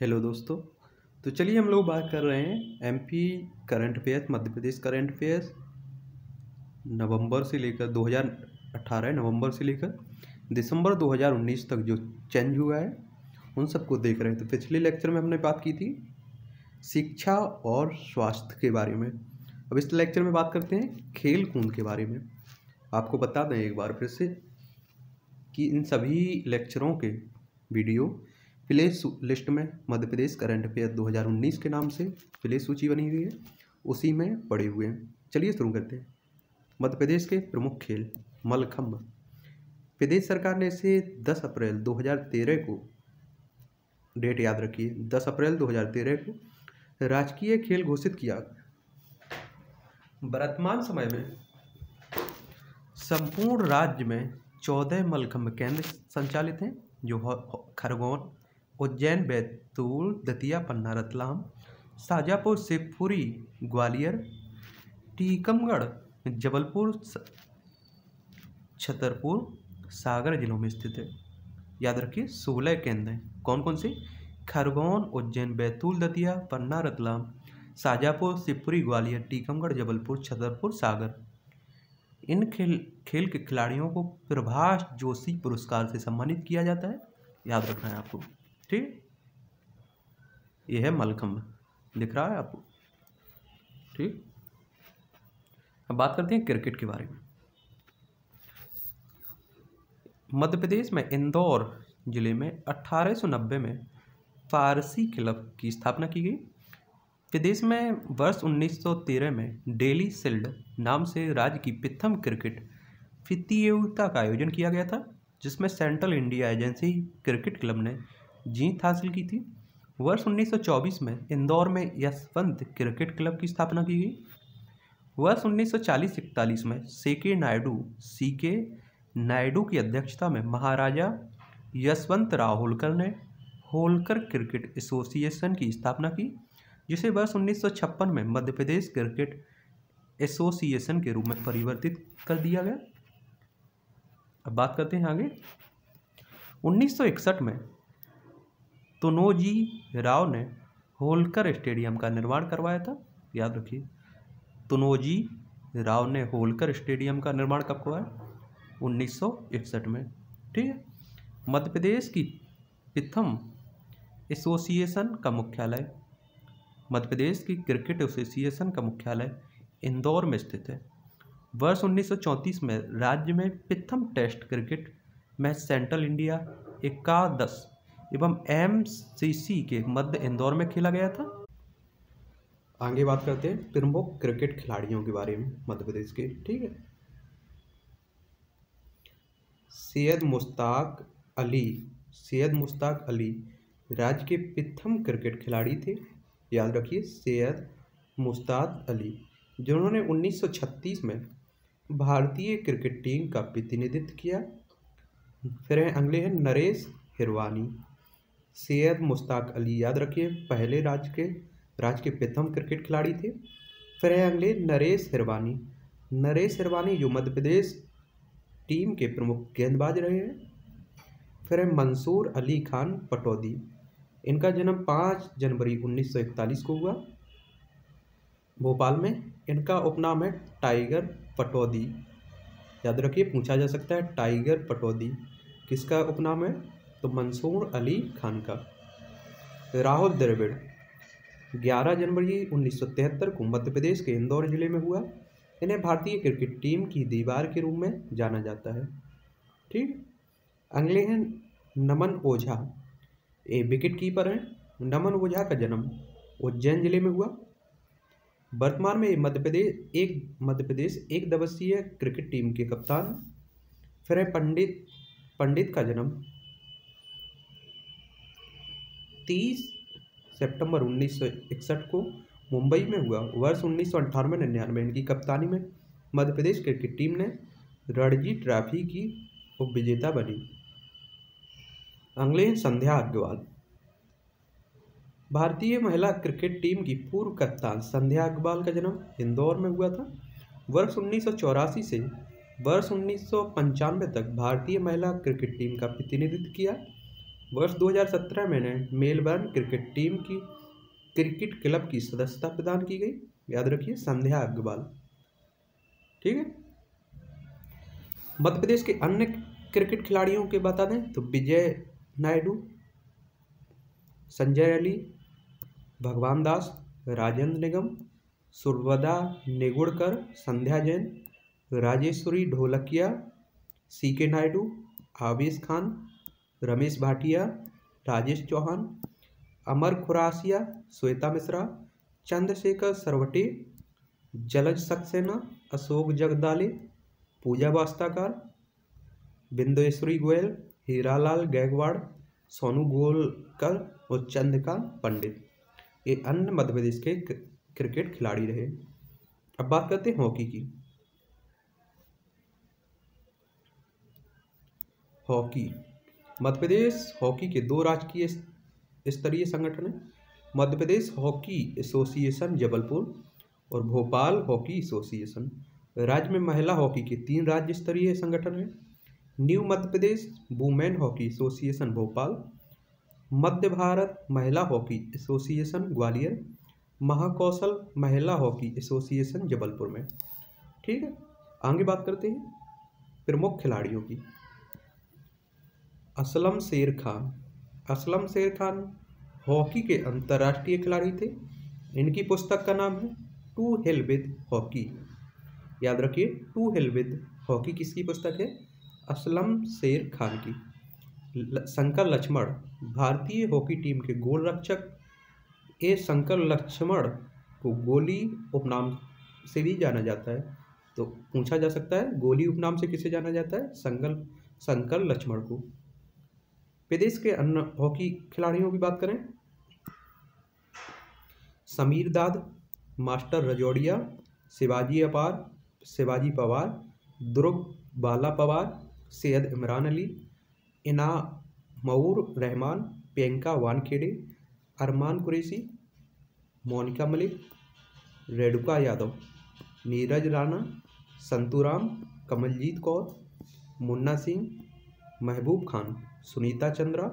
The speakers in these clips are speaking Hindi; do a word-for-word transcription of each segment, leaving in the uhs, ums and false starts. हेलो दोस्तों, तो चलिए हम लोग बात कर रहे हैं MP current affairs, Madhya Pradesh current affairs नवंबर से लेकर दो हज़ार अठारह नवंबर से लेकर दिसंबर दो हज़ार उन्नीस तक जो चेंज हुआ है उन सबको देख रहे हैं। तो पिछले लेक्चर में हमने बात की थी शिक्षा और स्वास्थ्य के बारे में, अब इस लेक्चर में बात करते हैं खेल कूद के बारे में। आपको बता दें एक बार फिर से कि इन सभी लेक्चरों के वीडियो प्ले लिस्ट में मध्य प्रदेश करंट अफेयर दो हज़ार उन्नीस के नाम से प्ले सूची बनी हुई है, उसी में पड़े हुए हैं। चलिए शुरू करते हैं। मध्य प्रदेश के प्रमुख खेल मलखम्भ। प्रदेश सरकार ने इसे दस अप्रैल दो हज़ार तेरह को, डेट याद रखिए दस अप्रैल दो हज़ार तेरह को राजकीय खेल घोषित किया। वर्तमान समय में संपूर्ण राज्य में चौदह मलखम्भ केंद्र संचालित हैं जो खरगोन, उज्जैन, बैतूल, दतिया, पन्ना, रतलाम, शाजापुर, शिवपुरी, ग्वालियर, टीकमगढ़, जबलपुर, छतरपुर, सागर जिलों में स्थित है। याद रखिए सोलह केंद्र हैं। कौन कौन से? खरगोन, उज्जैन, बैतूल, दतिया, पन्ना, रतलाम, शाजापुर, शिवपुरी, ग्वालियर, टीकमगढ़, जबलपुर, छतरपुर, सागर। इन खेल खेल के खिलाड़ियों को प्रभाष जोशी पुरस्कार से सम्मानित किया जाता है, याद रखना है आपको, ठीक। यह है मलखम्भ, दिख रहा है आपको, ठीक। अब बात करते हैं क्रिकेट के बारे में। मध्य प्रदेश में इंदौर जिले में अठारह सौ नब्बे में फारसी क्लब की स्थापना की गई। प्रदेश में वर्ष उन्नीस सौ तेरह में डेली शील्ड नाम से राज्य की प्रथम क्रिकेट प्रतियोगिता का आयोजन किया गया था, जिसमें central India agency cricket club ने जीत हासिल की थी। वर्ष उन्नीस सौ चौबीस में इंदौर में यशवंत क्रिकेट क्लब की स्थापना की गई। वर्ष उन्नीस सौ चालीस इकतालीस में सी के नायडू सी के नायडू की अध्यक्षता में महाराजा यशवंत राव होलकर ने होलकर क्रिकेट एसोसिएशन की स्थापना की, जिसे वर्ष उन्नीस सौ छप्पन में मध्य प्रदेश क्रिकेट एसोसिएशन के रूप में परिवर्तित कर दिया गया। अब बात करते हैं आगे। उन्नीस सौ इकसठ में तनोजी राव ने होलकर स्टेडियम का निर्माण करवाया था, याद रखिए तनोजी राव ने होलकर स्टेडियम का निर्माण कब करवाया? उन्नीस सौ इकसठ में, ठीक है। मध्य प्रदेश की प्रथम एसोसिएशन का मुख्यालय, मध्य प्रदेश की क्रिकेट एसोसिएशन का मुख्यालय इंदौर में स्थित है। वर्ष उन्नीस सौ चौंतीस में राज्य में प्रथम test cricket match central India एकादश एवं एमसीसी के मध्य इंदौर में खेला गया था। आगे बात करते हैं प्रमुख क्रिकेट खिलाड़ियों के बारे में मध्य प्रदेश के, ठीक है। सैयद मुश्ताक अली सैयद मुश्ताक अली राज्य के प्रथम क्रिकेट खिलाड़ी थे, याद रखिए सैयद मुश्ताक अली, जिन्होंने उन्नीस सौ छत्तीस में भारतीय क्रिकेट टीम का प्रतिनिधित्व किया। फिर अगले हैं नरेश हिरवानी। सैयद मुश्ताक अली याद रखिए पहले राज्य के राज्य के प्रथम क्रिकेट खिलाड़ी थे। फिर अगले नरेश हिरवानी नरेश हिरवानी जो मध्य प्रदेश टीम के प्रमुख गेंदबाज रहे हैं। फिर मंसूर अली खान पटौदी, इनका जन्म पाँच जनवरी उन्नीस सौ इकतालीस को हुआ भोपाल में। इनका उपनाम है टाइगर पटौदी, याद रखिए पूछा जा सकता है टाइगर पटौदी किसका उपनाम है, तो मंसूर अली खान का। राहुल द्रविड़ ग्यारह जनवरी उन्नीस सौ तिहत्तर को मध्य प्रदेश के इंदौर जिले में हुआ। इन्हें भारतीय क्रिकेट टीम की दीवार के रूप में जाना जाता है, ठीक। अगले हैं नमन ओझा, ये विकेट कीपर हैं। नमन ओझा का जन्म उज्जैन जिले में हुआ। वर्तमान में मध्य प्रदेश एक मध्य प्रदेश एक दिवसीय क्रिकेट टीम के कप्तान हैं। फिर है पंडित पंडित का जन्म तीस सितंबर उन्नीस सौ इकसठ को मुंबई में हुआ। वर्ष उन्नीस सौ अंठानवे निन्यानवे इनकी कप्तानी में मध्य प्रदेश क्रिकेट टीम ने रणजी ट्रॉफी की उप विजेता बनी। अगले संध्या अग्रवाल, भारतीय महिला क्रिकेट टीम की पूर्व कप्तान संध्या अग्रवाल का जन्म इंदौर में हुआ था। वर्ष उन्नीस सौ चौरासी से वर्ष उन्नीस सौ पंचानवे तक भारतीय महिला क्रिकेट टीम का प्रतिनिधित्व किया। वर्ष दो हज़ार सत्रह में मेलबर्न क्रिकेट टीम की क्रिकेट क्लब की सदस्यता प्रदान की गई। याद रखिए संध्या अग्रवाल। ठीक है, मध्य प्रदेश के अन्य क्रिकेट खिलाड़ियों के बता दें तो विजय नायडू, संजय अली, भगवान दास, राजेंद्र निगम, सुरवदा नेगुड़कर, संध्या जैन, राजेश्वरी ढोलकिया, सी के नायडू, आवेश खान, रमेश भाटिया, राजेश चौहान, अमर खुरासिया, श्वेता मिश्रा, चंद्रशेखर सरवटे, जलज सक्सेना, अशोक जगदाले, पूजा वास्ताकार, बिंदेश्वरी गोयल, हीरालाल गैगवाड़, सोनू गोलकर और चंद्रकांत पंडित, ये अन्य मध्य प्रदेश के क्रिकेट खिलाड़ी रहे। अब बात करते हैं हॉकी की। हॉकी, मध्य प्रदेश हॉकी के दो राजकीय स्तरीय संगठन हैं, मध्य प्रदेश हॉकी एसोसिएशन जबलपुर और भोपाल हॉकी एसोसिएशन। राज्य में महिला हॉकी के तीन राज्य स्तरीय संगठन हैं, new Madhya Pradesh women hockey association Bhopal, Madhya Bharat महिला हॉकी एसोसिएशन ग्वालियर, महाकौशल महिला हॉकी एसोसिएशन जबलपुर में। ठीक है, आगे बात करते हैं प्रमुख खिलाड़ियों की। असलम शेर खान, असलम शेर खान हॉकी के अंतर्राष्ट्रीय खिलाड़ी थे। इनकी पुस्तक का नाम है टू हेल विद हॉकी। याद रखिए टू हेल विद हॉकी किसकी पुस्तक है? असलम शेर खान की। शंकर लक्ष्मण भारतीय हॉकी टीम के गोलरक्षक ए शंकर लक्ष्मण को गोली उपनाम से भी जाना जाता है, तो पूछा जा सकता है गोली उपनाम से किसे जाना जाता है? शंकर शंकर लक्ष्मण को। प्रदेश के अन्य हॉकी खिलाड़ियों की बात करें, समीर दाद, मास्टर रजौड़िया, शिवाजी अपार शिवाजी पवार, दुर्ग बाला पवार, सैयद इमरान अली, इनामउर रहमान, प्रियंका वानखेड़े, अरमान कुरैशी, मोनिका मलिक, रेणुका यादव, नीरज राणा, संतूराम, कमलजीत कौर, मुन्ना सिंह, महबूब खान, सुनीता चंद्रा,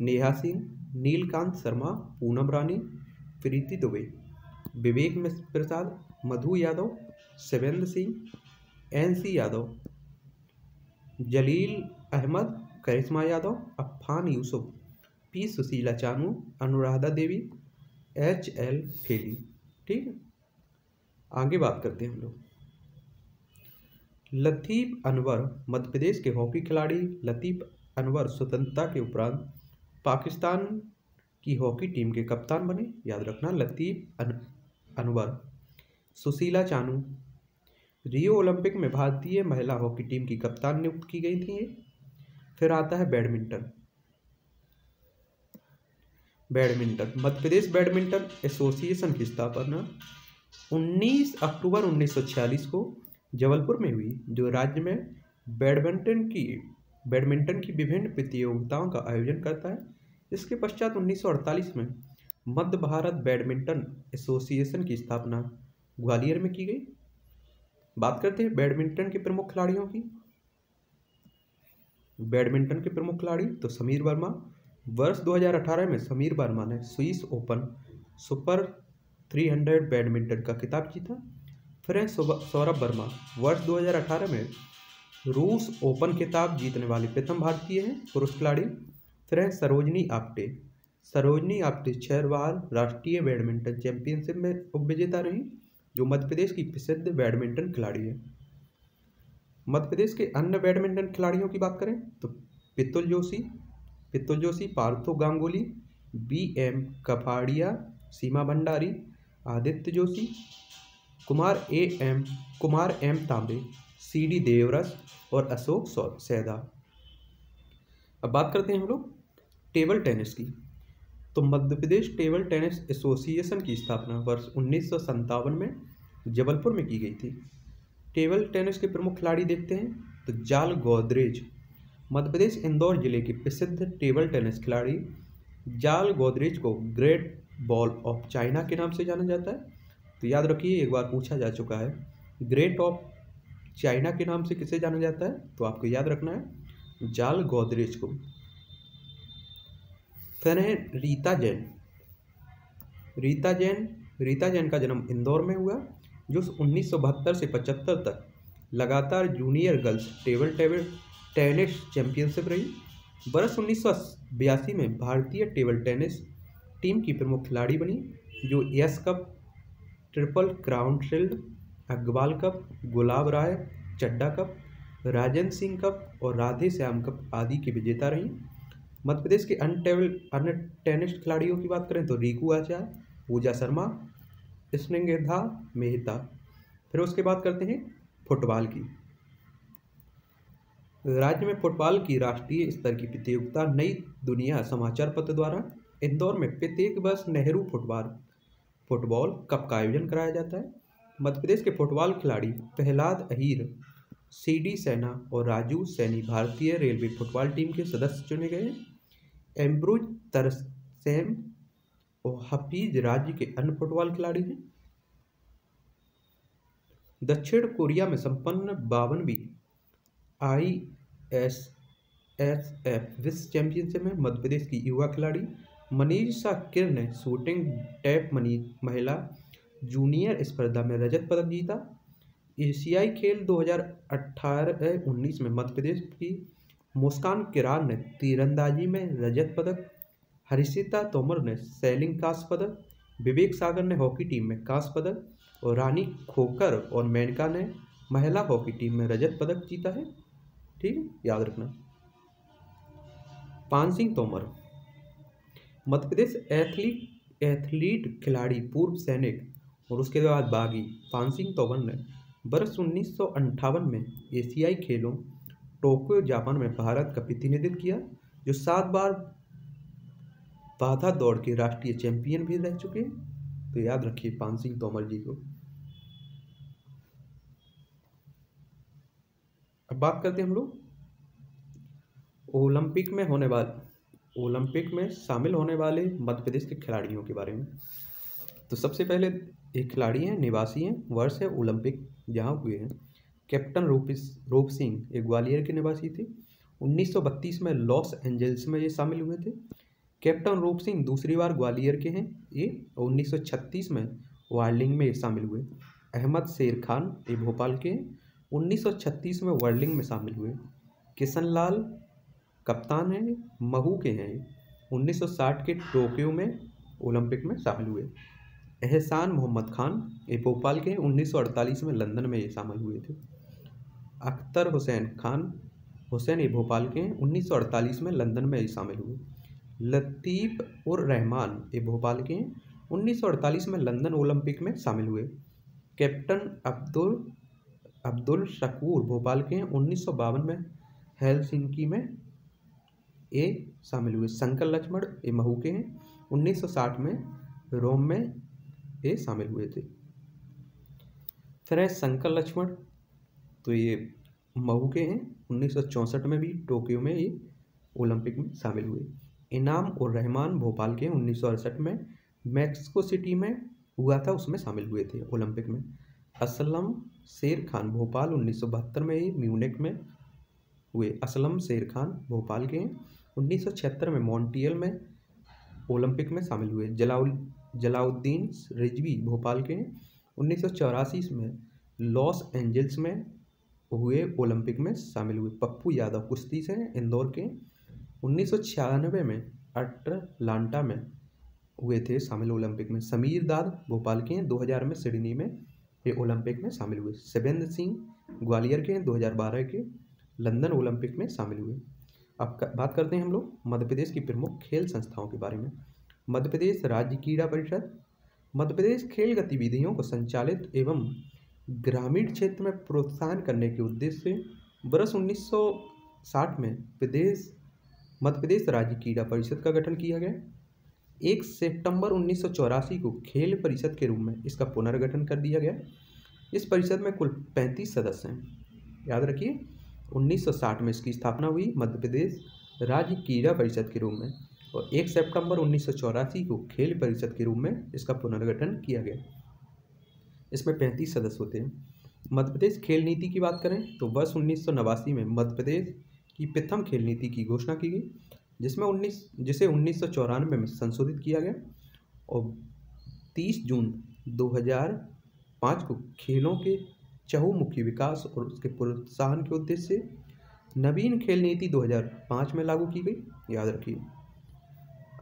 नेहा सिंह, नीलकांत शर्मा, पूनम रानी, प्रीति दुबे, विवेक प्रसाद, मधु यादव, शिवेंद्र सिंह, एनसी यादव, जलील Ahmed, Karishma Yadav, Affan Yusuf, P Sushila Chanu, Anuradha Devi, H L Feli. ठीक है, आगे बात करते हैं हम लोग लतीफ अनवर। मध्य प्रदेश के हॉकी खिलाड़ी लतीफ अनवर स्वतंत्रता के उपरांत पाकिस्तान की हॉकी टीम के कप्तान बने। याद रखना लतीफ अन, अनवर। सुशीला चानू रियो ओलंपिक में भारतीय महिला हॉकी टीम की कप्तान नियुक्त की गई थी। फिर आता है badminton. Badminton, Madhya Pradesh badminton association की स्थापना उन्नीस अक्टूबर उन्नीस सौ छियालीस को जबलपुर में हुई, जो राज्य में बैडमिंटन की बैडमिंटन की विभिन्न प्रतियोगिताओं का आयोजन करता है। इसके पश्चात उन्नीस सौ अड़तालीस में मध्य भारत बैडमिंटन एसोसिएशन की स्थापना ग्वालियर में की गई। बात करते हैं बैडमिंटन के प्रमुख खिलाड़ियों की। बैडमिंटन के प्रमुख खिलाड़ी तो समीर वर्मा। वर्ष दो हज़ार अठारह में समीर वर्मा ने स्विस ओपन सुपर तीन सौ बैडमिंटन का खिताब जीता। फिर सौरभ वर्मा वर्ष दो हज़ार अठारह में रूस ओपन खिताब जीतने वाले प्रथम भारतीय हैं पुरुष खिलाड़ी। फिर हैं सरोजनी आप्टे। सरोजनी आप्टे छह बार राष्ट्रीय बैडमिंटन चैंपियनशिप में उपविजेता रहीं, जो मध्य प्रदेश की प्रसिद्ध बैडमिंटन खिलाड़ी है। मध्य प्रदेश के अन्य बैडमिंटन खिलाड़ियों की बात करें तो Pitul Joshi, Pitul Joshi, Partho Ganguly, B M Kafadia, Seema Bhandari, Aditya Joshi, Kumar A M Kumar M Tambe, C D Deoras और अशोक सैदा। अब बात करते हैं हम लोग टेबल टेनिस की। तो Madhya Pradesh table tennis association की स्थापना वर्ष उन्नीस सौ संतावन में जबलपुर में की गई थी। टेबल टेनिस के प्रमुख खिलाड़ी देखते हैं तो जाल गोदरेज। मध्य प्रदेश इंदौर जिले के प्रसिद्ध टेबल टेनिस खिलाड़ी जाल गोदरेज को ग्रेट बॉल ऑफ चाइना के नाम से जाना जाता है। तो याद रखिए एक बार पूछा जा चुका है ग्रेट ऑफ चाइना के नाम से किसे जाना जाता है, तो आपको याद रखना है जाल गोदरेज को। फिर है रीता जैन। रीता जैन रीता जैन का जन्म इंदौर में हुआ, जो उन्नीस सौ बहत्तर से पचहत्तर तक लगातार junior girls table table tennis championship रही। वर्ष उन्नीस सौ बयासी में भारतीय टेबल टेनिस टीम की प्रमुख खिलाड़ी बनी, जो yes cup, triple crown shield, Agarwal cup, Gulab Rai Chadda cup, Rajendra Singh cup और राधे श्याम कप आदि की विजेता रहीं। मध्य प्रदेश के अन्य टेबल अन्य टेनिस खिलाड़ियों की बात करें तो रिकू आचार्य, पूजा शर्मा, स्नेहलता मेहता। फिर उसके बाद करते हैं फुटबॉल की। राज्य में फुटबॉल की राष्ट्रीय स्तर की प्रतियोगिता नई दुनिया समाचार पत्र द्वारा इंदौर में प्रत्येक वर्ष नेहरू फुटबॉल फुटबॉल कप का आयोजन कराया जाता है। मध्य प्रदेश के फुटबॉल खिलाड़ी प्रहलाद अहीर, सीडी सेना और राजू सैनी भारतीय रेलवे फुटबॉल टीम के सदस्य चुने गए। एम्ब्रोज तरसेम और हफीज राज्य के अन्य फुटबॉल खिलाड़ी हैं। दक्षिण कोरिया में संपन्न बावनवीं आई एस एस एफ विश्व चैंपियनशिप में मध्य प्रदेश की युवा खिलाड़ी मनीषा किर ने शूटिंग टैप मनी महिला जूनियर स्पर्धा में रजत पदक जीता। एशियाई खेल दो हज़ार अठारह उन्नीस में मध्य प्रदेश की मुस्कान किरार ने तीरंदाजी में रजत पदक, हरिशिता तोमर ने सेलिंग कांस्य पदक, विवेक सागर ने हॉकी टीम में कांस्य पदक और रानी खोकर और मेनका ने महिला हॉकी टीम में रजत पदक जीता है। ठीक है, याद रखना। पांच सिंह तोमर मध्य प्रदेश एथलीट एथलीट खिलाड़ी, पूर्व सैनिक और उसके बाद बागी पांच सिंह तोमर ने वर्ष उन्नीस सौ अंठावन में एशियाई खेलों टोक्यो जापान में भारत का प्रतिनिधित्व किया, जो सात बार बाधा दौड़ के राष्ट्रीय चैंपियन भी रह चुके हैं। तो याद रखिए पांच सिंह तोमर जी को। अब बात करते हैं हम लोग ओलंपिक में होने वाले ओलंपिक में शामिल होने वाले मध्य प्रदेश के खिलाड़ियों के बारे में। तो सबसे पहले एक खिलाड़ी हैं, निवासी हैं, वर्ष है ओलंपिक जहां हुए हैं, कैप्टन रूप रूप सिंह, एक ग्वालियर के निवासी थे। उन्नीस सौ बत्तीस में लॉस एंजल्स में ये शामिल हुए थे। कैप्टन रूप सिंह दूसरी बार ग्वालियर के हैं ये, और उन्नीस सौ छत्तीस में वार्लिंग में ये शामिल हुए। असलम शेर खान, ये भोपाल के हैं, उन्नीस सौ छत्तीस में वर्लिंग में शामिल हुए। किशन लाल कप्तान हैं, महू के हैं, उन्नीस सौ साठ के टोक्यो में ओलंपिक में शामिल हुए। एहसान मोहम्मद खान, ये भोपाल के हैं, उन्नीस सौ अड़तालीस में लंदन में ये शामिल हुए थे। अख्तर हुसैन खान हुसैन, ये भोपाल के हैं, उन्नीस सौ अड़तालीस में लंदन में ये शामिल हुए। लतीफ और रहमान, ये भोपाल के हैं, उन्नीस सौ अड़तालीस में लंदन ओलंपिक में शामिल हुए। कैप्टन अब्दुल अब्दुल शकूर भोपाल के हैं, उन्नीस सौ बावन में हेलसिंकी में ये शामिल हुए। शंकर लक्ष्मण, ये महू के हैं, उन्नीस सौ साठ में रोम में ये शामिल हुए थे। फिर है शंकर लक्ष्मण, तो ये महू के हैं, उन्नीस सौ चौंसठ में भी टोक्यो में ये ओलंपिक में शामिल हुए। इनाम और रहमान भोपाल के हैं, उन्नीस सौ अड़सठ में मैक्सिको सिटी में हुआ था उसमें शामिल हुए थे ओलंपिक में। असलम शेर खान भोपाल, उन्नीस सौ बहत्तर में ही म्यूनिक में हुए। असलम शेर खान भोपाल के हैं, उन्नीस सौ छिहत्तर में मॉन्ट्रियल में ओलंपिक में शामिल हुए। जलाउ जलाउद्दीन रिजवी भोपाल के हैं, उन्नीस सौ चौरासी में लॉस एंजल्स में हुए ओलंपिक में शामिल हुए। पप्पू यादव कुश्ती से इंदौर के, उन्नीस सौ छियानवे में अटलांटा में हुए थे शामिल ओलंपिक में। समीर दाद भोपाल के हैं, दो हज़ार में सिडनी में ये ओलंपिक में शामिल हुए। शिवेंद्र सिंह ग्वालियर के हैं, दो हज़ार बारह के लंदन ओलंपिक में शामिल हुए। अब बात करते हैं हम लोग मध्य प्रदेश की प्रमुख खेल संस्थाओं के बारे में। मध्य प्रदेश राज्य क्रीड़ा परिषद मध्य प्रदेश खेल गतिविधियों को संचालित एवं ग्रामीण क्षेत्र में प्रोत्साहन करने के उद्देश्य से वर्ष उन्नीस सौ साठ में प्रदेश मध्य प्रदेश राज्य क्रीड़ा परिषद का गठन किया गया। एक सितंबर उन्नीस सौ चौरासी को खेल परिषद के रूप में इसका पुनर्गठन कर दिया गया। इस परिषद में कुल पैंतीस सदस्य हैं। याद रखिए उन्नीस सौ साठ में इसकी स्थापना हुई मध्य प्रदेश राज्य क्रीड़ा परिषद के रूप में, और एक सितंबर उन्नीस सौ चौरासी को खेल परिषद के रूप में इसका पुनर्गठन किया गया। इसमें पैंतीस सदस्य होते हैं। मध्य प्रदेश खेल नीति की बात करें तो वर्ष उन्नीस सौ नवासी में मध्य प्रदेश की प्रथम खेल नीति की घोषणा की गई। जिसमें उन्नीस जिसे उन्नीस सौ चौरानवे में संशोधित किया गया और तीस जून दो हज़ार पाँच को खेलों के चहुमुखी विकास और उसके प्रोत्साहन के उद्देश्य से नवीन खेल नीति दो हज़ार पाँच में लागू की गई। याद रखिए।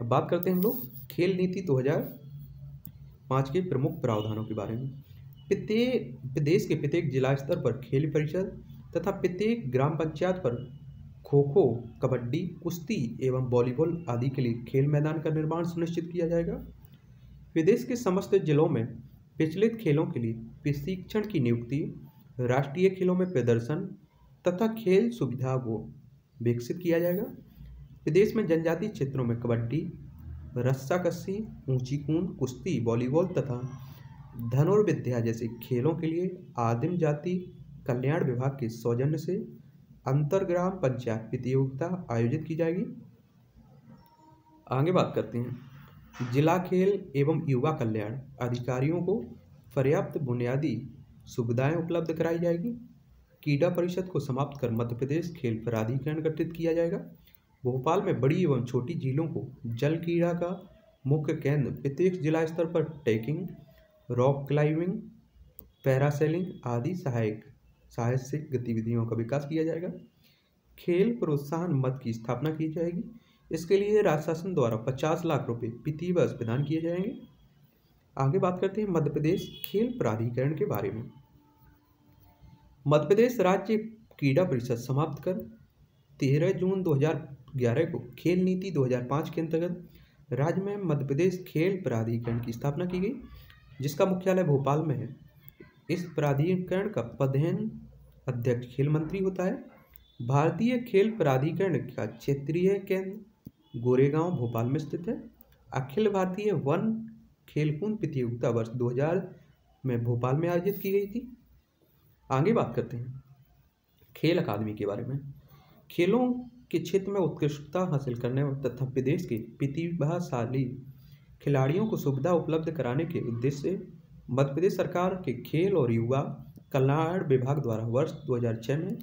अब बात करते हैं हम लोग खेल नीति दो हज़ार पाँच के प्रमुख प्रावधानों के बारे में। प्रत्येक प्रदेश के प्रत्येक जिला स्तर पर खेल परिषद तथा प्रत्येक ग्राम पंचायत पर खो खो, कबड्डी, कुश्ती एवं वॉलीबॉल आदि के लिए खेल मैदान का निर्माण सुनिश्चित किया जाएगा। प्रदेश के समस्त जिलों में प्रचलित खेलों के लिए प्रशिक्षण की नियुक्ति, राष्ट्रीय खेलों में प्रदर्शन तथा खेल सुविधा को विकसित किया जाएगा। प्रदेश में जनजातीय क्षेत्रों में कबड्डी, रस्साकशी, ऊंची कूद, कुश्ती, वॉलीबॉल तथा धनुर्विद्या जैसे खेलों के लिए आदिम जाति कल्याण विभाग के सौजन्य से अंतर्ग्राम पंचायत प्रतियोगिता आयोजित की जाएगी। आगे बात करते हैं जिला खेल एवं युवा कल्याण अधिकारियों को पर्याप्त बुनियादी सुविधाएं उपलब्ध कराई जाएगी। क्रीड़ा परिषद को समाप्त कर मध्य प्रदेश खेल प्राधिकरण गठित किया जाएगा। भोपाल में बड़ी एवं छोटी झीलों को जल क्रीड़ा का मुख्य केंद्र, प्रत्येक जिला स्तर पर ट्रैकिंग, रॉक क्लाइंबिंग, पैरासेलिंग आदि सहायक साहसिक गतिविधियों का विकास किया जाएगा। खेल प्रोत्साहन मद की स्थापना की जाएगी। इसके लिए राज्य शासन द्वारा पचास लाख रुपए प्रति वर्ष प्रदान किए जाएंगे। आगे बात करते हैं मध्य प्रदेश खेल प्राधिकरण के बारे में। मध्य प्रदेश राज्य क्रीड़ा परिषद समाप्त कर तेरह जून दो हज़ार ग्यारह को खेल नीति दो हज़ार पाँच के अंतर्गत राज्य में मध्य प्रदेश खेल प्राधिकरण की स्थापना की गई, जिसका मुख्यालय भोपाल में है। इस प्राधिकरण का पदेन अध्यक्ष खेल मंत्री होता है। भारतीय खेल प्राधिकरण का क्षेत्रीय केंद्र गोरेगांव भोपाल में स्थित है। अखिल भारतीय वन खेलकूद प्रतियोगिता वर्ष दो हज़ार में भोपाल में आयोजित की गई थी। आगे बात करते हैं खेल अकादमी के बारे में। खेलों के क्षेत्र में उत्कृष्टता हासिल करने तथा प्रदेश के प्रतिभाशाली खिलाड़ियों को सुविधा उपलब्ध कराने के उद्देश्य से मध्य प्रदेश सरकार के खेल और युवा कल्याण विभाग द्वारा वर्ष दो हज़ार छह में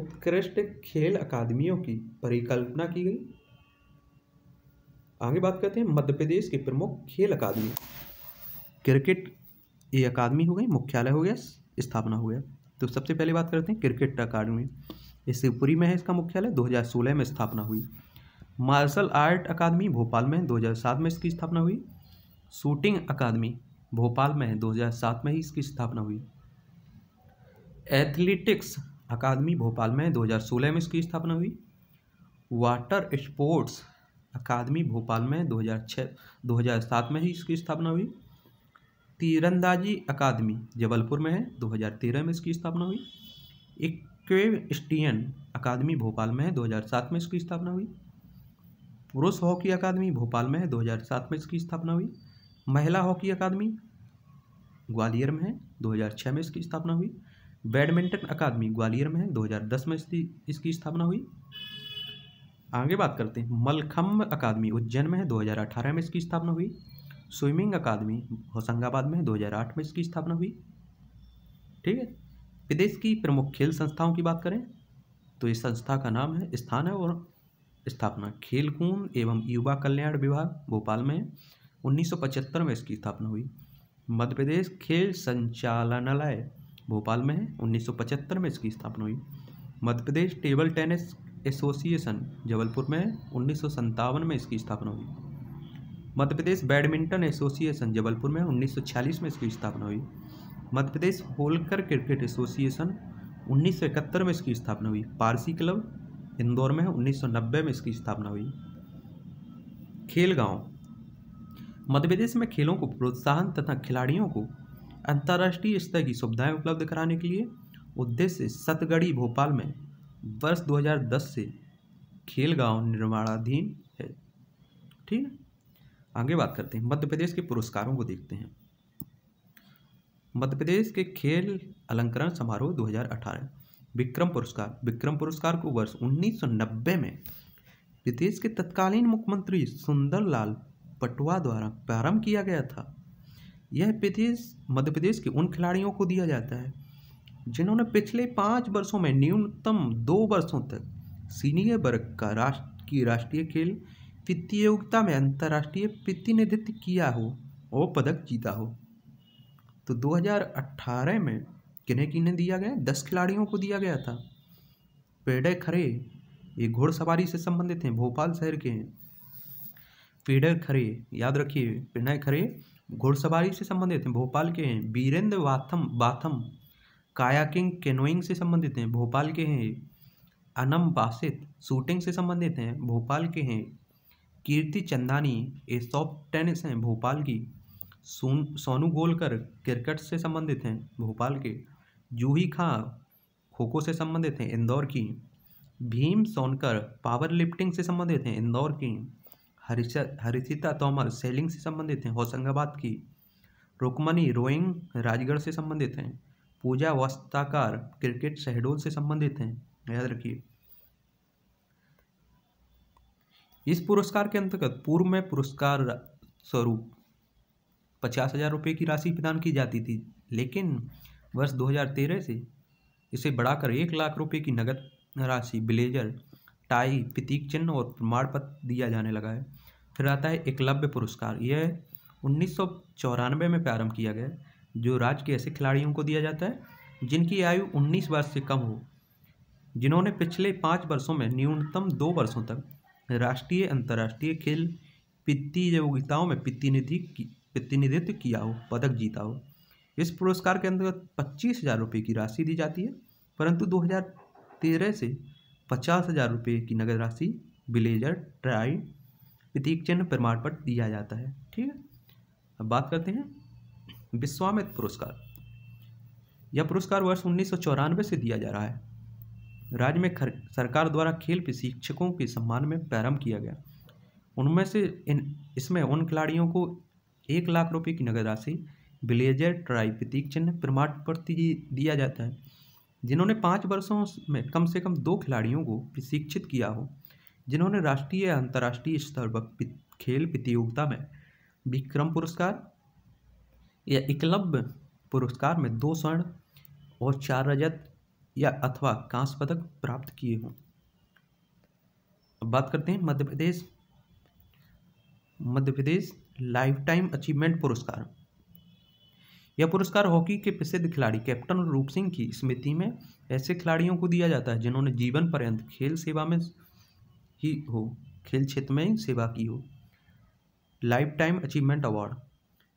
उत्कृष्ट खेल अकादमियों की परिकल्पना की गई। आगे बात करते हैं मध्य प्रदेश के प्रमुख खेल अकादमी। क्रिकेट ये अकादमी हो गई, मुख्यालय हो गया, स्थापना हो गया। तो सबसे पहले बात करते हैं क्रिकेट अकादमी। ये शिवपुरी में है, इसका मुख्यालय दो हज़ार सोलह में स्थापना हुई। मार्शल आर्ट अकादमी भोपाल में दो हज़ार सात में इसकी स्थापना हुई। शूटिंग अकादमी भोपाल में दो हज़ार सात में ही इसकी स्थापना हुई। एथलेटिक्स अकादमी भोपाल में दो हज़ार सोलह में इसकी स्थापना हुई। वाटर स्पोर्ट्स अकादमी भोपाल में दो हज़ार छह दो हज़ार सात में ही इसकी स्थापना हुई। तीरंदाजी अकादमी जबलपुर में है, दो हज़ार तेरह में इसकी स्थापना हुई। इक्वेस्ट्रियन अकादमी भोपाल में दो हज़ार सात में इसकी स्थापना हुई। पुरुष हॉकी अकादमी भोपाल में दो हज़ार सात में इसकी स्थापना हुई। महिला हॉकी अकादमी ग्वालियर में है, दो हज़ार छह में इसकी स्थापना हुई। बैडमिंटन अकादमी ग्वालियर में है, दो हज़ार दस में इसकी स्थापना हुई। आगे बात करते हैं मलखम्भ अकादमी उज्जैन में है, दो हज़ार अठारह में इसकी स्थापना हुई। स्विमिंग अकादमी होशंगाबाद में दो हज़ार आठ में इसकी स्थापना हुई। ठीक है, प्रदेश की प्रमुख खेल संस्थाओं की बात करें तो इस संस्था का नाम है, स्थान है और स्थापना। खेलकूद एवं युवा कल्याण विभाग भोपाल में उन्नीस सौ पचहत्तर में इसकी स्थापना हुई। मध्य प्रदेश खेल संचालनालय भोपाल में है, उन्नीस सौ पचहत्तर में इसकी स्थापना हुई। Madhya Pradesh table tennis association Jabalpur में उन्नीस सौ सत्तावन में इसकी स्थापना हुई। मध्य प्रदेश बैडमिंटन एसोसिएशन जबलपुर में उन्नीस सौ छियालीस में इसकी स्थापना हुई। मध्य प्रदेश होलकर क्रिकेट एसोसिएशन उन्नीस सौ इकहत्तर में इसकी स्थापना हुई। पारसी क्लब इंदौर में उन्नीस सौ नब्बे में इसकी स्थापना हुई। खेल गाँव मध्य प्रदेश में खेलों को प्रोत्साहन तथा खिलाड़ियों को अंतर्राष्ट्रीय स्तर की सुविधाएं उपलब्ध कराने के लिए उद्देश्य सतगढ़ी भोपाल में वर्ष दो हज़ार दस से खेल गांव निर्माणाधीन है। ठीक है, आगे बात करते हैं मध्य प्रदेश के पुरस्कारों को देखते हैं। मध्य प्रदेश के खेल अलंकरण समारोह दो हज़ार अठारह विक्रम पुरस्कार। विक्रम पुरस्कार को वर्ष उन्नीस सौ नब्बे में प्रदेश के तत्कालीन मुख्यमंत्री सुंदरलाल पटवा द्वारा प्रारंभ किया गया था। यह प्रदेश मध्य प्रदेश के उन खिलाड़ियों को दिया जाता है जिन्होंने पिछले पाँच वर्षों में न्यूनतम दो वर्षों तक सीनियर वर्ग का राष्ट्र की राष्ट्रीय खेल प्रतियोगिता में अंतर्राष्ट्रीय प्रतिनिधित्व किया हो और पदक जीता हो। तो दो हज़ार अठारह में किन्हें किन्हें दिया गया, दस खिलाड़ियों को दिया गया था। पेड़े खरे ये घोड़सवारी से संबंधित हैं, भोपाल शहर के हैं। पेड़े खरे याद रखिए, पेड़े खरे घोड़सवारी से संबंधित हैं, भोपाल के हैं। वीरेंद्र वाथम वाथम कायाकिंग कैनोइंग से संबंधित हैं, भोपाल के हैं। अनम बासित शूटिंग से संबंधित हैं, भोपाल के हैं। कीर्ति चंदानी ये सॉफ्ट टेनिस हैं, भोपाल की। सोन सोनू गोलकर क्रिकेट से संबंधित हैं, भोपाल के। जूही खां खोखो से संबंधित हैं, इंदौर की। भीम सोनकर पावर लिफ्टिंग से संबंधित हैं, इंदौर की। हरिशिता तोमर सेलिंग से संबंधित हैं, होशंगाबाद की। रुकमनी रोइंग राजगढ़ से संबंधित हैं। पूजा वस्ताकार क्रिकेट शहडोल से संबंधित हैं, याद रखिए। इस पुरस्कार के अंतर्गत पूर्व में पुरस्कार स्वरूप पचास हजार रुपये की राशि प्रदान की जाती थी, लेकिन वर्ष दो हज़ार तेरह से इसे बढ़ाकर एक लाख रुपये की नगद राशि, ब्लेजर, टाई, प्रतीक चिन्ह और प्रमाण पत्र दिया जाने लगा है। फिर आता है एकलव्य पुरस्कार। यह उन्नीस सौ चौरानवे में प्रारंभ किया गया, जो राज्य के ऐसे खिलाड़ियों को दिया जाता है जिनकी आयु उन्नीस वर्ष से कम हो, जिन्होंने पिछले पाँच वर्षों में न्यूनतम दो वर्षों तक राष्ट्रीय अंतर्राष्ट्रीय खेल प्रतियोगिताओं में प्रतिनिधि प्रतिनिधित्व किया हो, पदक जीता हो। इस पुरस्कार के अंतर्गत पच्चीस हज़ार रुपये की राशि दी जाती है, परंतु दो हज़ार तेरह से पचास हज़ार रुपये की नगद राशि, ब्लेजर, ट्राई, प्रतीक चिन्ह, प्रमाण पत्र दिया जाता है। ठीक है, अब बात करते हैं विश्वामित्र पुरस्कार। यह पुरस्कार वर्ष उन्नीस सौ चौरानवे से दिया जा रहा है। राज्य में खर, सरकार द्वारा खेल प्रशिक्षकों के सम्मान में प्रारंभ किया गया। उनमें से इन इसमें उन खिलाड़ियों को एक लाख रुपए की नगद राशि, ब्लेजर, ट्राई, प्रतीक चिन्ह, प्रमाण पत्र दिया जाता है, जिन्होंने पाँच वर्षों में कम से कम दो खिलाड़ियों को प्रशिक्षित किया हो, जिन्होंने राष्ट्रीय या अंतर्राष्ट्रीय स्तर पर खेल प्रतियोगिता में विक्रम पुरस्कार या एकलव्य पुरस्कार में दो स्वर्ण और चार रजत या अथवा कांस्य पदक प्राप्त किए हों। अब बात करते हैं Madhya Pradesh Madhya Pradesh life time achievement पुरस्कार। यह पुरस्कार हॉकी के प्रसिद्ध खिलाड़ी कैप्टन रूप सिंह की स्मृति में ऐसे खिलाड़ियों को दिया जाता है जिन्होंने जीवन पर्यंत खेल सेवा में ही हो खेल क्षेत्र में ही सेवा की हो। लाइफ टाइम अचीवमेंट अवार्ड,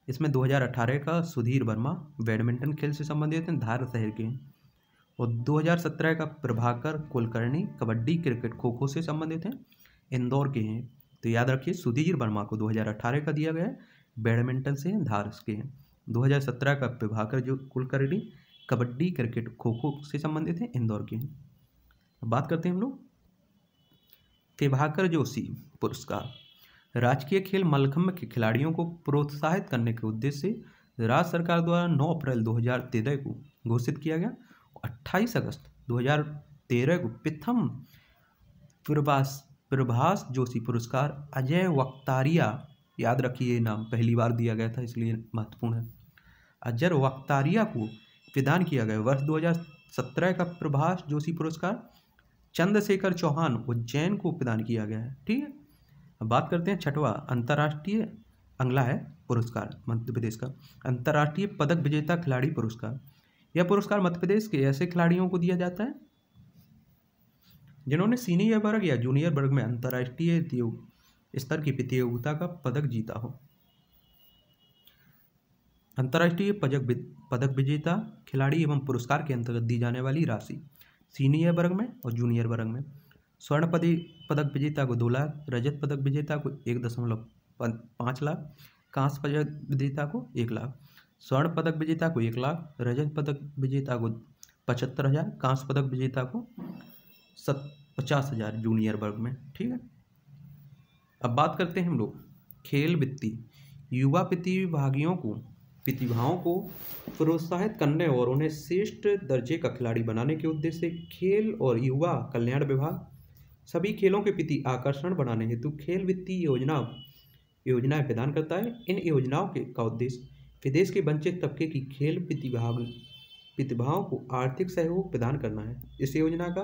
इसमें दो हज़ार अठारह का सुधीर वर्मा बैडमिंटन खेल से संबंधित हैं, धार शहर के, और दो हज़ार सत्रह का प्रभाकर कुलकर्णी कबड्डी, क्रिकेट, खो खो से संबंधित हैं, इंदौर के हैं। तो याद रखिए, सुधीर वर्मा को दो हज़ार अठारह का दिया गया है, बैडमिंटन से धार के हैं। दो हज़ार सत्रह का प्रभाकर जो कुलकर्णी कबड्डी, क्रिकेट, खो खो से संबंधित हैं, इंदौर के हैं। बात करते हैं हम लोग प्रभाकर जोशी पुरस्कार। राजकीय खेल मलखम्भ के खिलाड़ियों को प्रोत्साहित करने के उद्देश्य से राज्य सरकार द्वारा नौ अप्रैल दो हज़ार तेरह को घोषित किया गया। अट्ठाईस अगस्त दो हज़ार तेरह को प्रथम प्रभाष प्रभाष जोशी पुरस्कार अजय वक्तारिया, याद रखिए नाम पहली बार दिया गया था इसलिए महत्वपूर्ण है, अजय वक्तारिया को प्रदान किया गया। वर्ष दो हज़ार सत्रह का प्रभाष जोशी पुरस्कार चंद्रशेखर चौहान उज्जैन को प्रदान किया गया है। ठीक है, अब बात करते हैं छठवां अंतर्राष्ट्रीय अंगला है पुरस्कार मध्य प्रदेश का, अंतर्राष्ट्रीय पदक विजेता खिलाड़ी पुरस्कार। यह पुरस्कार मध्य प्रदेश के ऐसे खिलाड़ियों को दिया जाता है जिन्होंने सीनियर वर्ग या जूनियर वर्ग में अंतर्राष्ट्रीय स्तर की प्रतियोगिता का पदक जीता हो। अंतर्राष्ट्रीय पदक पदक विजेता खिलाड़ी एवं पुरस्कार के अंतर्गत दी जाने वाली राशि सीनियर वर्ग में और जूनियर वर्ग में स्वर्ण पदक विजेता को दो लाख, रजत पदक विजेता को एक दशमलव पाँच लाख, कांस्य पदक विजेता को एक लाख, स्वर्ण पदक विजेता को एक लाख, रजत पदक विजेता को पचहत्तर हज़ार, कांस्य पदक विजेता को पचास हज़ार जूनियर वर्ग में। ठीक है, अब बात करते हैं हम लोग खेल वित्तीय। युवा प्रतिभागियों को प्रतिभाओं को प्रोत्साहित करने और उन्हें श्रेष्ठ दर्जे का खिलाड़ी बनाने के उद्देश्य से खेल और युवा कल्याण विभाग सभी खेलों के प्रति आकर्षण बनाने हेतु खेल वित्तीय योजना योजनाएँ प्रदान करता है। इन योजनाओं के का उद्देश्य प्रदेश के वंचित तबके की खेल प्रतिभा प्रतिभाओं को आर्थिक सहयोग प्रदान करना है। इस योजना का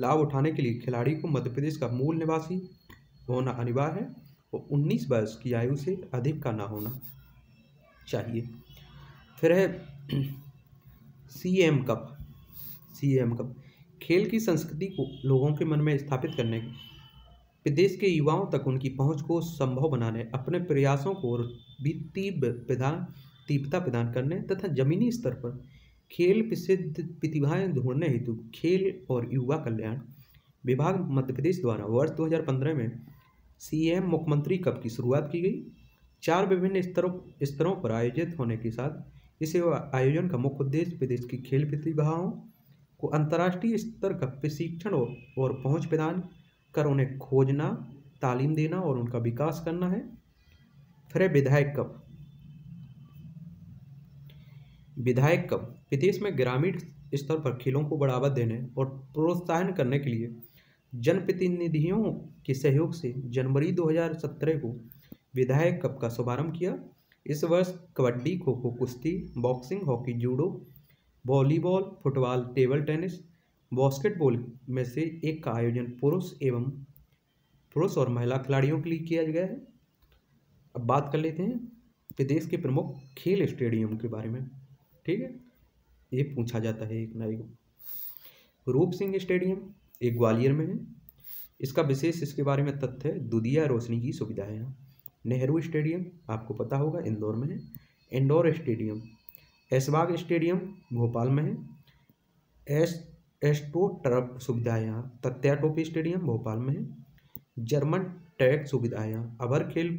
लाभ उठाने के लिए खिलाड़ी को मध्य प्रदेश का मूल निवासी होना अनिवार्य है और उन्नीस वर्ष की आयु से अधिक का ना होना चाहिए। फिर है C M cup. C M cup खेल की संस्कृति को लोगों के मन में स्थापित करने, प्रदेश के युवाओं तक उनकी पहुंच को संभव बनाने, अपने प्रयासों को भी तीव्र प्रदान तीव्रता प्रदान करने तथा जमीनी स्तर पर खेल प्रसिद्ध प्रतिभाएं ढूंढने हेतु खेल और युवा कल्याण विभाग मध्य प्रदेश द्वारा वर्ष दो हज़ार पंद्रह में सीएम मुख्यमंत्री कप की शुरुआत की गई। चार विभिन्न स्तरों स्तरों पर आयोजित होने के साथ इस आयोजन का मुख्य उद्देश्य प्रदेश की खेल प्रतिभाओं को अंतर्राष्ट्रीय स्तर का प्रशिक्षण और, और पहुँच प्रदान कर उन्हें खोजना, तालीम देना और उनका विकास करना है। फिर विधायक कप। विधायक कप प्रदेश में ग्रामीण स्तर पर खेलों को बढ़ावा देने और प्रोत्साहन करने के लिए जनप्रतिनिधियों के सहयोग से जनवरी दो हज़ार सत्रह को विधायक कप का शुभारंभ किया। इस वर्ष कबड्डी, खो खो, कुश्ती, boxing, hockey, judo, volleyball, football, table tennis, basketball में से एक का आयोजन पुरुष एवं पुरुष और महिला खिलाड़ियों के लिए किया गया है। अब बात कर लेते हैं प्रदेश के प्रमुख खेल स्टेडियम के बारे में। ठीक है, ये पूछा जाता है एक ना एक। रूप सिंह स्टेडियम एक ग्वालियर में है, इसका विशेष इसके बारे में तथ्य है दुधिया रोशनी की सुविधा है। नेहरू स्टेडियम आपको पता होगा इंदौर में है। इंदौर स्टेडियम, ऐशबाग स्टेडियम भोपाल में है, एस एस्ट्रो टर्फ सुविधा है यहाँ। तत्या टोपी स्टेडियम भोपाल में है, जर्मन ट्रैक सुविधा है यहाँ। अबर खेल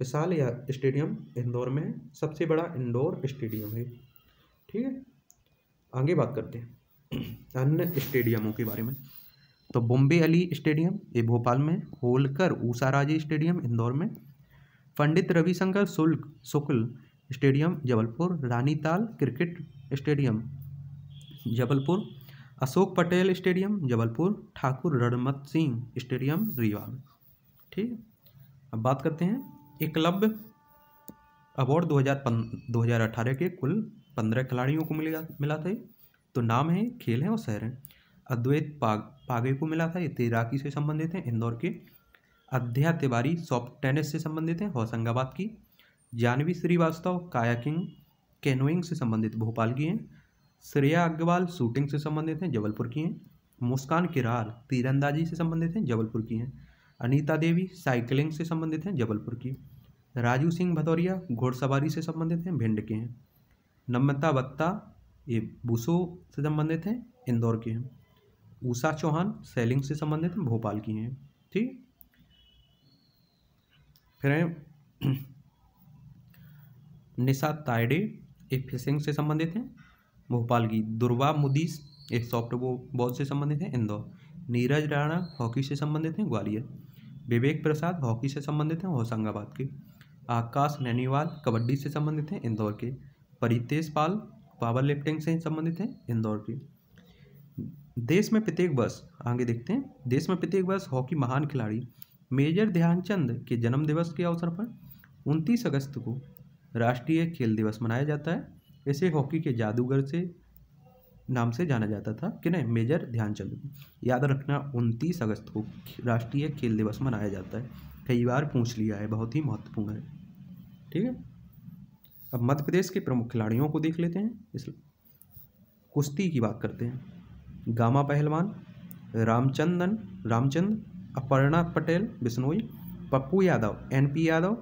विशाल या स्टेडियम इंदौर में है, सबसे बड़ा इंदौर स्टेडियम है। ठीक है, आगे बात करते हैं अन्य स्टेडियमों के बारे में। तो बॉम्बे अली स्टेडियम ये भोपाल में, होलकर ऊषा राजे स्टेडियम इंदौर में, पंडित रविशंकर शुल्क Shukla stadium Jabalpur, Ranital cricket stadium Jabalpur, Ashok Patel stadium Jabalpur, Thakur Ranmat Singh stadium Rewa में। ठीक, अब बात करते हैं एकलव्य अवार्ड दो हज़ार अठारह के कुल पंद्रह खिलाड़ियों को मिलेगा मिला था। तो नाम है, खेल है और शहर हैं। अद्वैत पाग पागे को मिला था, ये तैराकी से संबंधित हैं इंदौर के। अध्या तिवारी सॉफ्ट टेनिस से संबंधित हैं होशंगाबाद की। जानवी श्रीवास्तव कायाकिंग कैनोइंग से संबंधित भोपाल की हैं। श्रेया अग्रवाल शूटिंग से संबंधित हैं जबलपुर की हैं। मुस्कान किरार तीरंदाजी से संबंधित हैं जबलपुर की हैं। अनीता देवी साइकिलिंग से संबंधित हैं जबलपुर की। राजू सिंह भदौरिया घोड़सवारी से संबंधित हैं भिंड के हैं। नम्रता बत्ता ये बूसो से संबंधित हैं इंदौर के हैं। उषा चौहान सेलिंग से संबंधित हैं भोपाल की हैं। ठीक, फिर निशा तायडे ये फिशिंग से संबंधित हैं भोपाल की। दुर्वा मुदीस एक सॉफ्ट बॉल से संबंधित है इंदौर। नीरज राणा हॉकी से संबंधित हैं ग्वालियर। विवेक प्रसाद हॉकी से संबंधित हैं होशंगाबाद के। आकाश नैनीवाल कबड्डी से संबंधित हैं इंदौर के। परितेश पाल पावर लिफ्टिंग से संबंधित हैं इंदौर के। देश में प्रत्येक वर्ष, आगे देखते हैं, देश में प्रत्येक वर्ष हॉकी महान खिलाड़ी मेजर ध्यानचंद के जन्मदिवस के अवसर पर उनतीस अगस्त को राष्ट्रीय खेल दिवस मनाया जाता है। ऐसे हॉकी के जादूगर से नाम से जाना जाता था कि नहीं, मेजर ध्यानचंद। याद रखना, उनतीस अगस्त को राष्ट्रीय खेल दिवस मनाया जाता है। कई बार पूछ लिया है, बहुत ही महत्वपूर्ण है। ठीक है, अब मध्य प्रदेश के प्रमुख खिलाड़ियों को देख लेते हैं। इसलिए कुश्ती की बात करते हैं। Gama Pehlwan, Ramchandan Ramchand, Aparna Patel Bishnoi, Pappu Yadav, N P Yadav,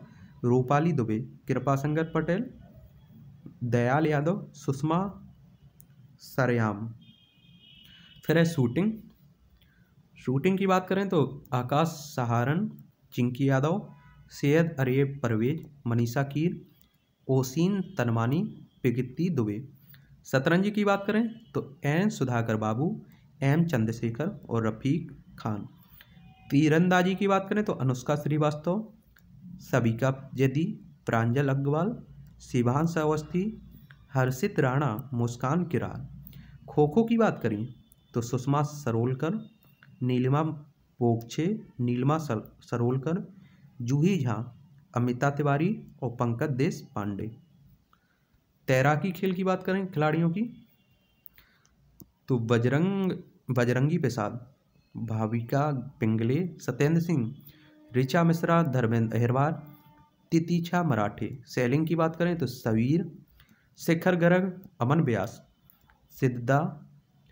Rupali Dubey, Kripa Sangat Patel, Dayal Yadav, Sushma Saryam. फिर है शूटिंग। शूटिंग की बात करें तो आकाश सहारन, चिंकी यादव, सैयद अरेब परवेज, मनीषा कीर, ओसिन तनवानी, पिगति दुबे। शतरंज की बात करें तो एन सुधाकर बाबू, एम चंद्रशेखर और रफीक खान। तीरंदाजी की बात करें तो अनुष्का श्रीवास्तव, सबिका जदी, प्रांजल अग्रवाल, शिवांश अवस्थी, हर्षित राणा, मुस्कान किरार। खो खो की बात करें तो सुषमा सरोलकर, नीलिमा पोक्षे, नीलिमा सरोलकर, जूही झा, अमिता तिवारी और पंकज देश पांडे। तैराकी खेल की बात करें खिलाड़ियों की तो बजरंग बजरंगी प्रसाद, भाविका पिंगले, सत्येंद्र सिंह, ऋचा मिश्रा, धर्मेंद्र अहिरवार, तितिक्षा मराठे। सेलिंग की बात करें तो सवीर, शेखर गर्ग, अमन ब्यास, सिद्धा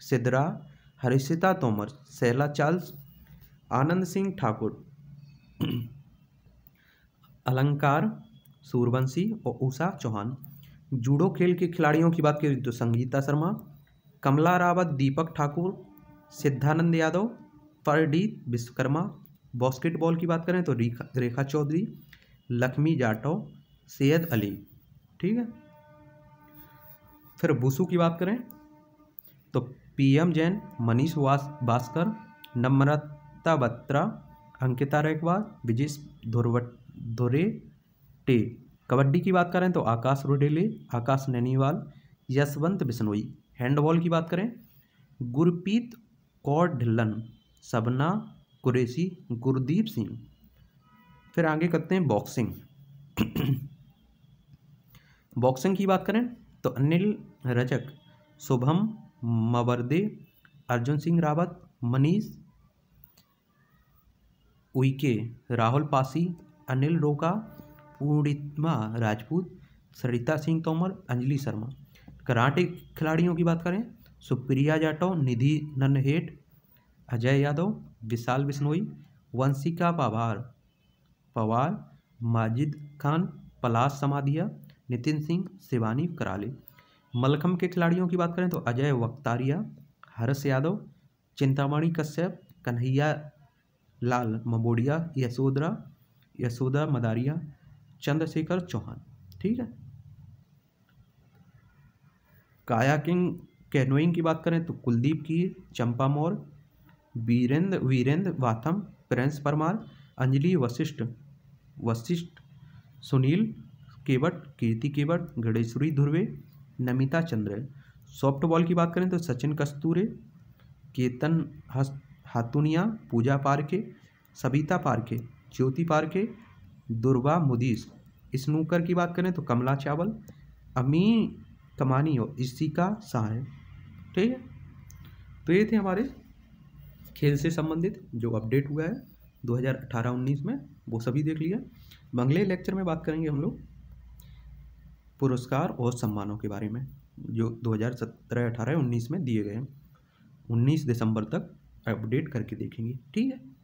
सिद्धरा, हरिशिता तोमर, शैला चार्ल्स, आनंद सिंह ठाकुर, अलंकार सूर्यवंशी और उषा चौहान। जूडो खेल के खिलाड़ियों की बात करें तो संगीता शर्मा, कमला रावत, दीपक ठाकुर, सिद्धानंद यादव, परदीप विश्वकर्मा। बास्केटबॉल की बात करें तो रेखा रेखा चौधरी, लक्ष्मी जाटव, सैयद अली। ठीक है, फिर वुशु की बात करें तो पीएम जैन, मनीष भास्कर, नम्रता बत्रा, अंकिता रेखवाल, विजेश धुरवट धुरे टे। कबड्डी की बात करें तो आकाश रोडेले, आकाश नैनीवाल, यशवंत बिश्नोई। हैंडबॉल की बात करें गुरप्रीत कौर ढिल्लन, सबना कुरैशी, गुरदीप सिंह। फिर आगे करते हैं बॉक्सिंग। बॉक्सिंग की बात करें तो अनिल रजक, शुभम मबरदे, अर्जुन सिंह रावत, मनीष उइके, राहुल पासी, अनिल रोका, पूर्णिमा राजपूत, सरिता सिंह तोमर, अंजलि शर्मा। कराटे खिलाड़ियों की बात करें सुप्रिया जाटव, निधि नन्हेट, अजय यादव, विशाल बिश्नोई, वंशिका पवार पवार, माजिद खान, पलाश समाधिया, नितिन सिंह, शिवानी कराले। मलखम्भ के खिलाड़ियों की बात करें तो अजय वक्तारिया, हर्ष यादव, चिंतामणि कश्यप, कन्हैया लाल मबोडिया, यशोधरा यशोदा मदारिया, चंद्रशेखर चौहान। ठीक है, कायाकिंग कैनोइंग की बात करें तो कुलदीप की, चंपा मौर, वीरेंद्र वीरेंद्र वाथम, प्रिंस परमार, अंजलि वशिष्ठ वशिष्ठ सुनील केवट, कीर्ति केवट, गणेश्वरी ध्रुवे, नमिता चंद्रन। सॉफ्टबॉल की बात करें तो सचिन कस्तूरे, केतन हातुनिया, पूजा पारखे, सबिता पारखे, ज्योति पारखे, दुर्वा मुदीस। स्नूकर की बात करें तो कमला चावल, अमी कमानी और इशिका शाह। ठीक है, तो ये थे हमारे खेल से संबंधित जो अपडेट हुआ है दो हज़ार अठारह उन्नीस में, वो सभी देख लिया। अगले लेक्चर में बात करेंगे हम लोग पुरस्कार और सम्मानों के बारे में जो दो हज़ार सत्रह अठारह उन्नीस में दिए गए हैं। उन्नीस दिसंबर तक अपडेट करके देखेंगे। ठीक है।